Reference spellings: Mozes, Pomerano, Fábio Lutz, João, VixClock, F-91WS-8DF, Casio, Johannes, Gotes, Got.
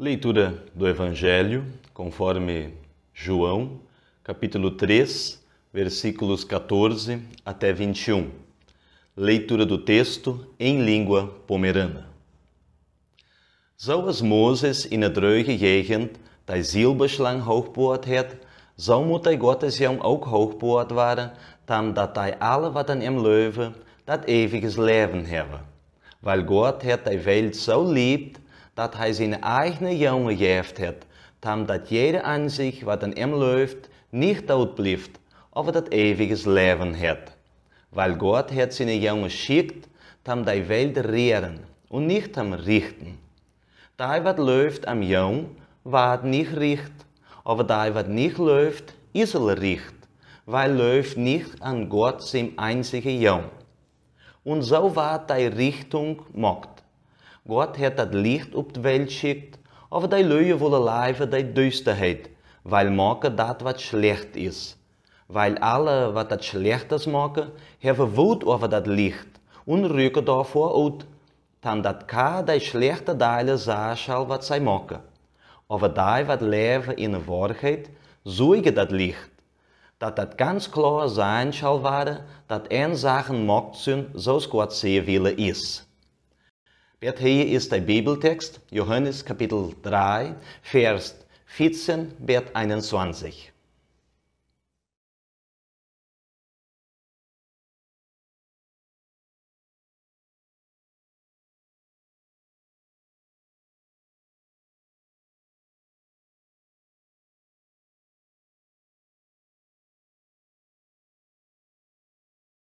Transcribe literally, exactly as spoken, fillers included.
Leitura do Evangelho conforme João, capítulo três, versículos quatorze até vinte e um. Leitura do texto em língua pomerana. Zoals Mozes in het ruige gegend tij zielbeschlang hoogboord het, zo moet tij Gottes jong ook hoogboord waren, dan dat tij alle wat in hem leuven, dat eeuwiges leven hebben. Weil God het tij welt zo liebt, dat hij zijn eigen jongen geeft het, dan dat jeder aan zich wat in hem leuft, niet dood blijft, of dat eeuwiges leven het. Weil God het zijn jongen schickt, dan die welt reeren, en niet hem richten. Die wat läuft am Jong, waard nicht richt, aber die wat nicht läuft, is el richt, weil läuft nicht an Gott sein einziger Jong. Und so waard die Richtung macht. Gott hat das Licht auf die Welt schickt, aber die Leute wollen leifen die Düsterheit, weil machen dat wat schlecht is. Weil alle wat dat Schlechtes machen, haben Wut over dat Licht und rücken davor aus. Dann dat ka die schlechte Teile sah schall, wat zij maken. Aber die wat leven in de Wahrheit, zoeken dat Licht. Dat dat ganz klar sein schall waren, dat een Sachen macht sind, zoals Gott zijn wille is. Bert hier is de Bibeltext, Johannes kapitel drei, vers vierzehn bis einundzwanzig.